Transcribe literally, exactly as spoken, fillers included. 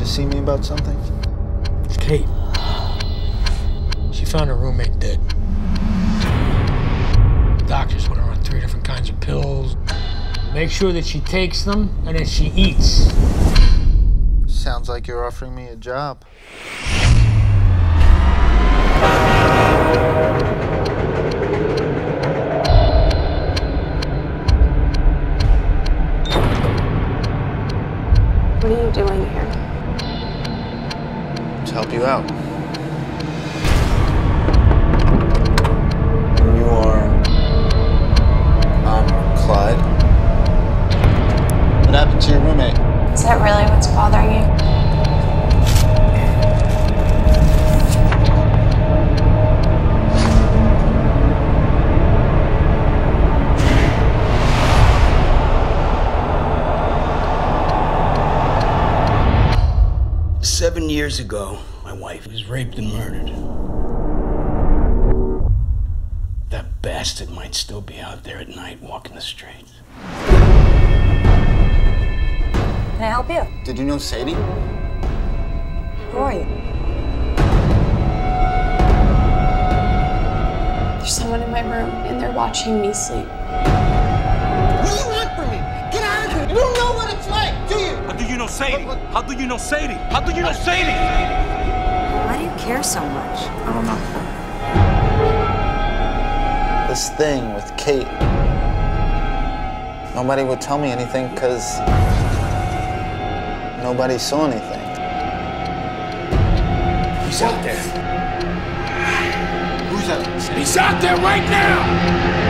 to see me about something? It's Kate. She found her roommate dead. The doctors put her on three different kinds of pills. Make sure that she takes them and that she eats. Sounds like you're offering me a job. What are you doing here? To help you out. You are... I'm Clyde. What happened to your roommate? Is that really what's bothering you? Seven years ago, my wife was raped and murdered. That bastard might still be out there at night walking the streets. Can I help you? Did you know Sadie? Who are you? There's someone in my room, and they're watching me sleep. What do you want from me? Get out of here! You don't know what it's like, do you? How do you know Sadie? What, what? How do you know Sadie? How do you know Sadie? Why do you care so much? I don't know. This thing with Kate. Nobody would tell me anything because nobody saw anything. He's out there. Who's out there? He's out there right now!